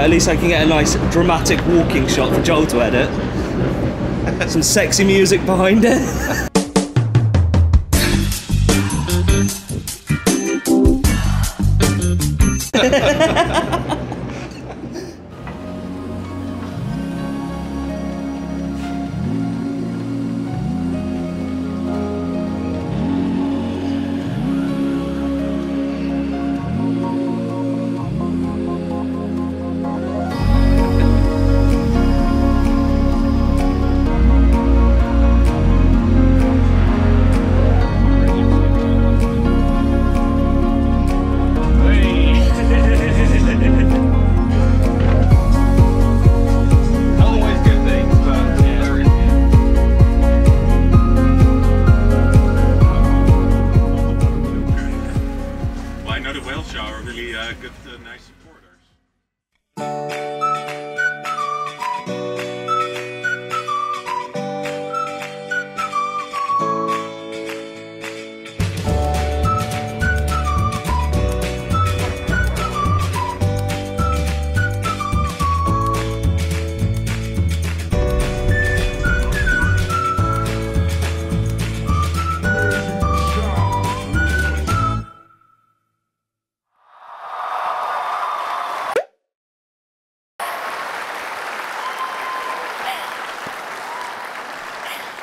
at least I can get a nice dramatic walking shot for Joel to edit. Some sexy music behind it.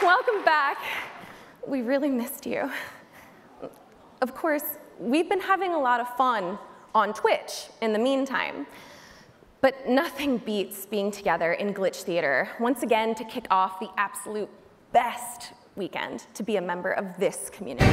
Welcome back. We really missed you. Of course, we've been having a lot of fun on Twitch in the meantime, but nothing beats being together in Glitch Theater, once again to kick off the absolute best weekend to be a member of this community.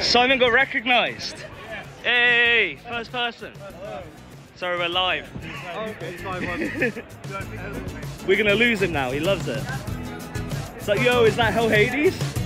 Simon got recognised. Hey, first person. Sorry, we're live. We're gonna lose him now. He loves it. It's like, yo, is that HellHades?